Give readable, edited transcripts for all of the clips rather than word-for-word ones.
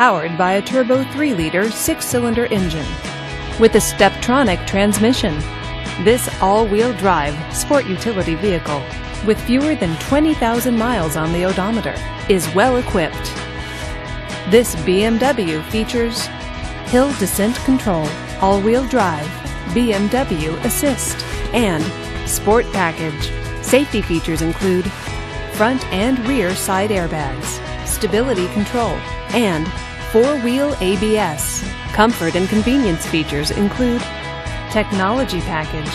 powered by a turbo 3-liter 6-cylinder engine with a Steptronic transmission. This all-wheel drive sport utility vehicle with fewer than 20,000 miles on the odometer is well equipped. This BMW features hill descent control, all-wheel drive, BMW Assist, and Sport Package. Safety features include front and rear side airbags, stability control, and four-wheel ABS. Comfort and convenience features include technology package,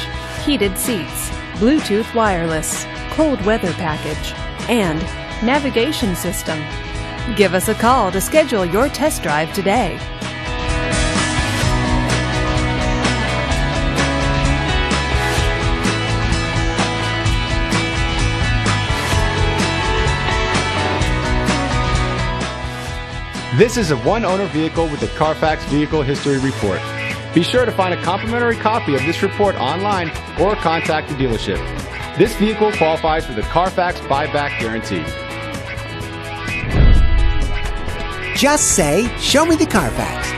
heated seats, Bluetooth wireless, cold weather package, and navigation system. Give us a call to schedule your test drive today. This is a one-owner vehicle with a Carfax Vehicle History Report. Be sure to find a complimentary copy of this report online or contact the dealership. This vehicle qualifies for the Carfax Buyback Guarantee. Just say, "Show me the Carfax."